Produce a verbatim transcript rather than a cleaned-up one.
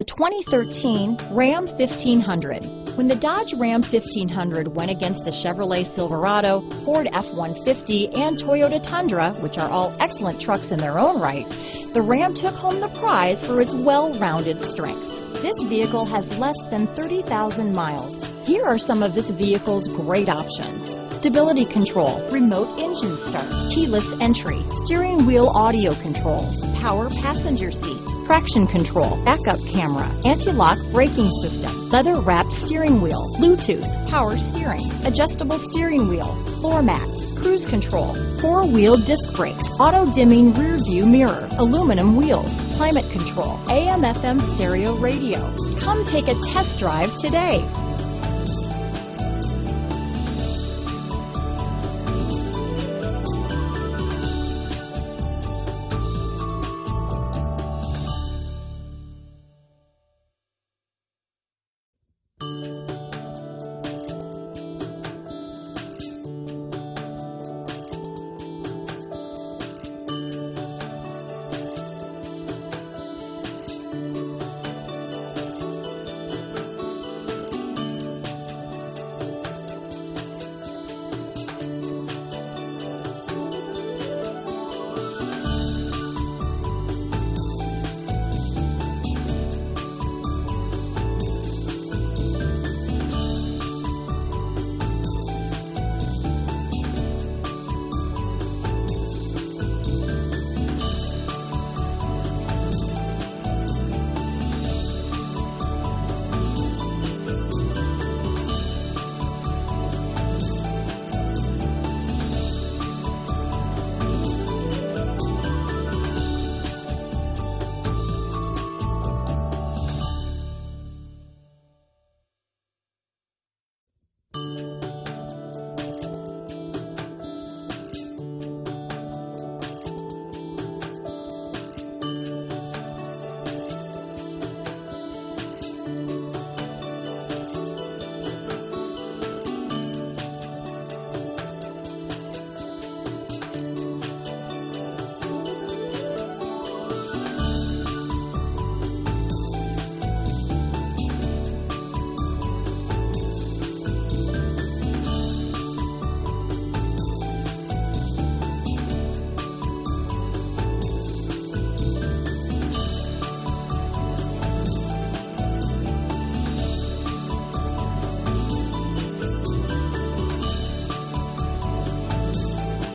The twenty thirteen Ram fifteen hundred. When the Dodge Ram fifteen hundred went against the Chevrolet Silverado, Ford F one fifty, and Toyota Tundra, which are all excellent trucks in their own right, the Ram took home the prize for its well-rounded strengths. This vehicle has less than thirty thousand miles. Here are some of this vehicle's great options: stability control, remote engine start, keyless entry, steering wheel audio controls, power passenger seat, traction control, backup camera, anti-lock braking system, leather-wrapped steering wheel, Bluetooth, power steering, adjustable steering wheel, floor mats, cruise control, four-wheel disc brakes, auto-dimming rear-view mirror, aluminum wheels, climate control, A M F M stereo radio. Come take a test drive today.